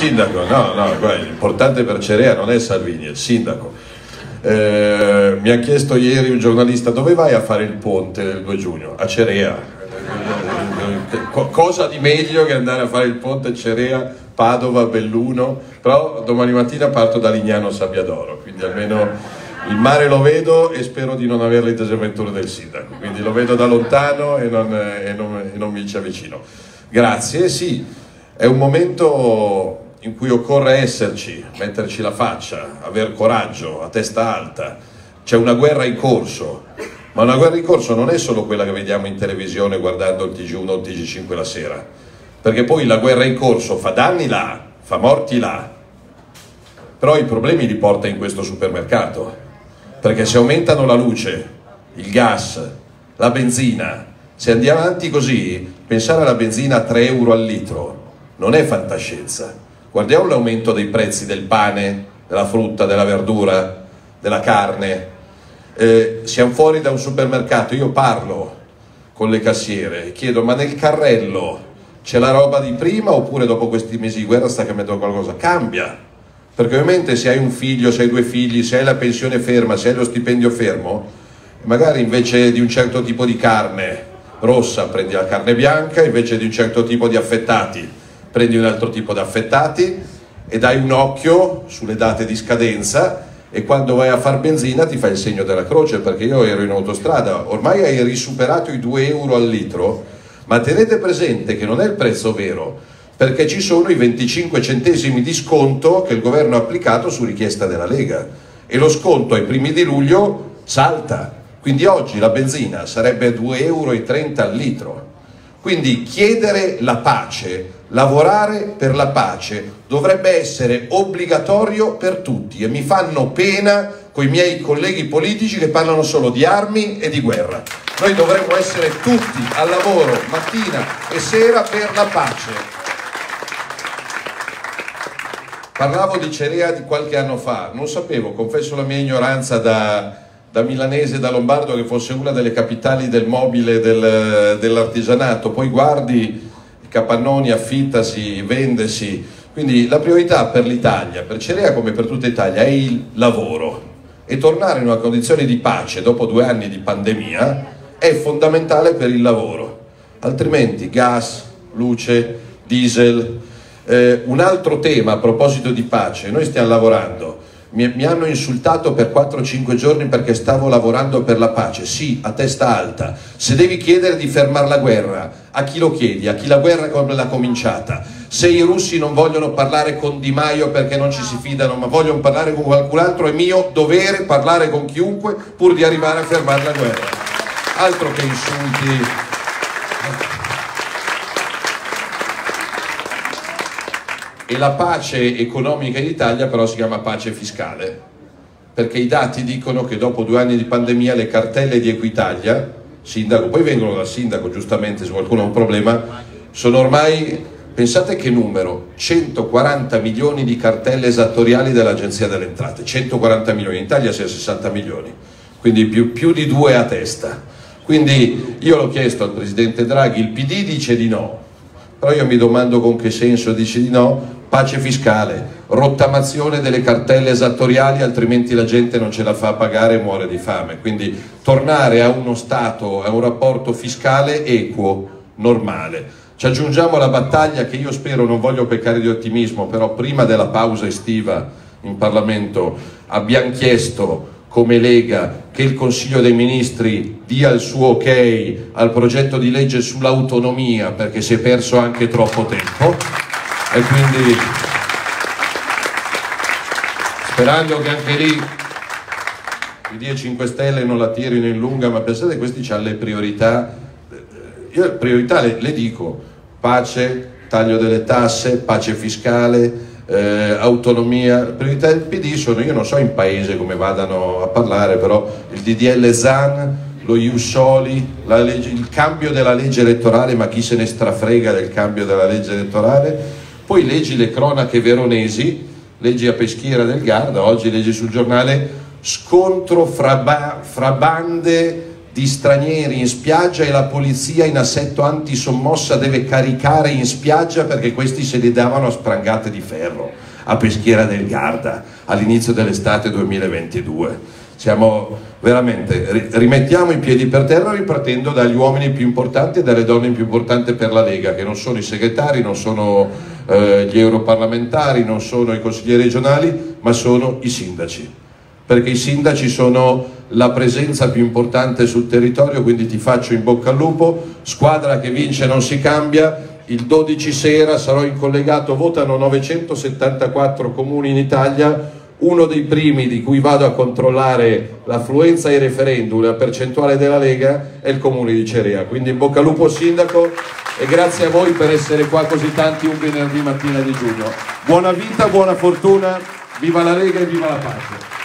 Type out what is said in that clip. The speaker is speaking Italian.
sindaco, no, l'importante per Cerea non è Salvini, è il sindaco. Mi ha chiesto ieri un giornalista: dove vai a fare il ponte del 2 giugno? A Cerea. Cosa di meglio che andare a fare il ponte Cerea, Padova, Belluno? Però domani mattina parto da Lignano-Sabbiadoro, quindi almeno il mare lo vedo e spero di non avere le disavventure del sindaco, quindi lo vedo da lontano e non mi ci avvicino. Grazie, sì, è un momento in cui occorre esserci, metterci la faccia, aver coraggio, a testa alta. C'è una guerra in corso, ma una guerra in corso non è solo quella che vediamo in televisione guardando il Tg1 o il Tg5 la sera, perché poi la guerra in corso fa danni là, fa morti là, però i problemi li porta in questo supermercato. Perché se aumentano la luce, il gas, la benzina, se andiamo avanti così, pensare alla benzina a 3 euro al litro non è fantascienza. Guardiamo l'aumento dei prezzi del pane, della frutta, della verdura, della carne. Siamo fuori da un supermercato, io parlo con le cassiere e chiedo: ma nel carrello c'è la roba di prima oppure dopo questi mesi di guerra sta cambiando qualcosa? Cambia! Perché ovviamente se hai un figlio, se hai due figli, se hai la pensione ferma, se hai lo stipendio fermo, magari invece di un certo tipo di carne rossa prendi la carne bianca, invece di un certo tipo di affettati prendi un altro tipo di affettati, e dai un occhio sulle date di scadenza, e quando vai a far benzina ti fai il segno della croce. Perché io ero in autostrada, ormai hai risuperato i 2 euro al litro, ma tenete presente che non è il prezzo vero, perché ci sono i 25 centesimi di sconto che il governo ha applicato su richiesta della Lega, e lo sconto ai primi di luglio salta, quindi oggi la benzina sarebbe 2,30 euro al litro. Quindi chiedere la pace, lavorare per la pace dovrebbe essere obbligatorio per tutti, e mi fanno pena coi miei colleghi politici che parlano solo di armi e di guerra. Noi dovremmo essere tutti al lavoro mattina e sera per la pace. Parlavo di Cerea di qualche anno fa, non sapevo, confesso la mia ignoranza da milanese, da lombardo, che fosse una delle capitali del mobile, dell'artigianato. Poi guardi, capannoni, affittasi, vendesi. Quindi la priorità per l'Italia, per Cerea come per tutta Italia, è il lavoro, e tornare in una condizione di pace dopo 2 anni di pandemia è fondamentale per il lavoro, altrimenti gas, luce, diesel. Un altro tema a proposito di pace: noi stiamo lavorando, mi hanno insultato per 4-5 giorni perché stavo lavorando per la pace. Sì, a testa alta, se devi chiedere di fermare la guerra, a chi lo chiedi? A chi la guerra l'ha cominciata? Se i russi non vogliono parlare con Di Maio perché non ci si fidano, ma vogliono parlare con qualcun altro, è mio dovere parlare con chiunque pur di arrivare a fermare la guerra. Altro che insulti. E la pace economica in Italia però si chiama pace fiscale, perché i dati dicono che dopo 2 anni di pandemia le cartelle di Equitalia, sindaco, poi vengono dal sindaco giustamente se qualcuno ha un problema, sono ormai, pensate che numero, 140 milioni di cartelle esattoriali dell'Agenzia delle Entrate, 140 milioni, in Italia si è 60 milioni, quindi più di 2 a testa. Quindi io l'ho chiesto al presidente Draghi, il PD dice di no, però io mi domando con che senso dice di no. Pace fiscale, rottamazione delle cartelle esattoriali, altrimenti la gente non ce la fa a pagare e muore di fame. Quindi tornare a uno Stato, a un rapporto fiscale equo, normale. Ci aggiungiamo la battaglia che io spero, non voglio peccare di ottimismo, però prima della pausa estiva in Parlamento abbiamo chiesto come Lega che il Consiglio dei Ministri dia il suo ok al progetto di legge sull'autonomia, perché si è perso anche troppo tempo. E quindi, sperando che anche lì i 5 Stelle non la tirino in lunga, ma pensate, questi hanno le priorità. Io le priorità le dico: pace, taglio delle tasse, pace fiscale, autonomia. Le priorità del PD sono, io non so in paese come vadano a parlare, però il DDL ZAN, lo Iussoli, il cambio della legge elettorale, ma chi se ne strafrega del cambio della legge elettorale. Poi leggi le cronache veronesi, leggi a Peschiera del Garda, oggi leggi sul giornale: scontro fra bande di stranieri in spiaggia e la polizia in assetto antisommossa deve caricare in spiaggia perché questi se li davano a sprangate di ferro a Peschiera del Garda all'inizio dell'estate 2022. Siamo veramente, rimettiamo i piedi per terra ripartendo dagli uomini più importanti e dalle donne più importanti per la Lega, che non sono i segretari, non sono gli europarlamentari, non sono i consiglieri regionali, ma sono i sindaci, perché i sindaci sono la presenza più importante sul territorio. Quindi ti faccio in bocca al lupo, squadra che vince non si cambia. Il 12 sera sarò in collegato, votano 974 comuni in Italia. Uno dei primi di cui vado a controllare l'affluenza ai referendum, la percentuale della Lega, è il comune di Cerea. Quindi in bocca al lupo sindaco e grazie a voi per essere qua così tanti un venerdì mattina di giugno. Buona vita, buona fortuna, viva la Lega e viva la pace.